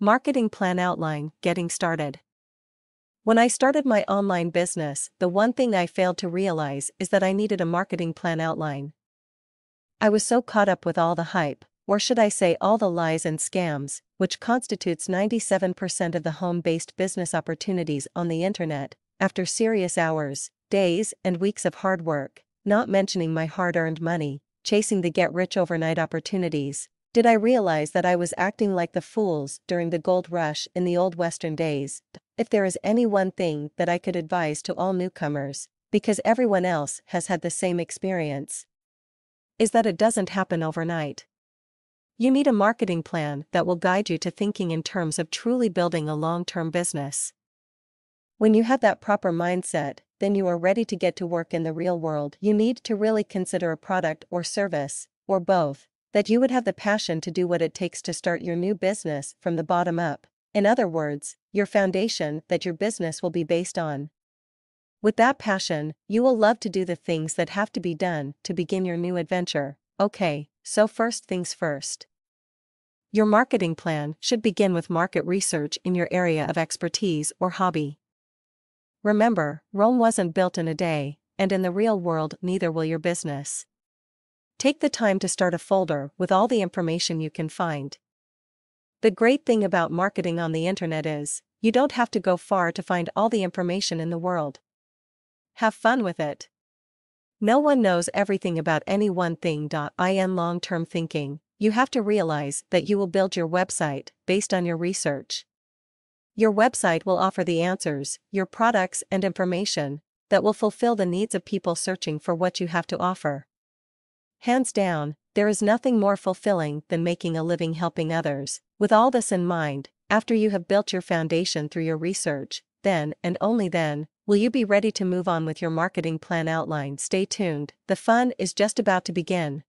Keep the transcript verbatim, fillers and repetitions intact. Marketing plan outline, getting started. When I started my online business, the one thing I failed to realize is that I needed a marketing plan outline. I was so caught up with all the hype, or should I say all the lies and scams, which constitutes ninety-seven percent of the home-based business opportunities on the internet, after serious hours, days, and weeks of hard work, not mentioning my hard-earned money, chasing the get-rich-overnight opportunities, did I realize that I was acting like the fools during the gold rush in the old Western days. If there is any one thing that I could advise to all newcomers, because everyone else has had the same experience, is that it doesn't happen overnight. You need a marketing plan that will guide you to thinking in terms of truly building a long-term business. When you have that proper mindset, then you are ready to get to work in the real world. You need to really consider a product or service, or both, that you would have the passion to do what it takes to start your new business from the bottom up. In other words, your foundation that your business will be based on. With that passion, you will love to do the things that have to be done to begin your new adventure. Okay, so first things first. Your marketing plan should begin with market research in your area of expertise or hobby. Remember, Rome wasn't built in a day, and in the real world neither will your business. Take the time to start a folder with all the information you can find. The great thing about marketing on the internet is, you don't have to go far to find all the information in the world. Have fun with it. No one knows everything about any one thing. In long-term thinking, you have to realize that you will build your website based on your research. Your website will offer the answers, your products and information that will fulfill the needs of people searching for what you have to offer. Hands down, there is nothing more fulfilling than making a living helping others. With all this in mind, after you have built your foundation through your research, then and only then, will you be ready to move on with your marketing plan outline. Stay tuned, the fun is just about to begin.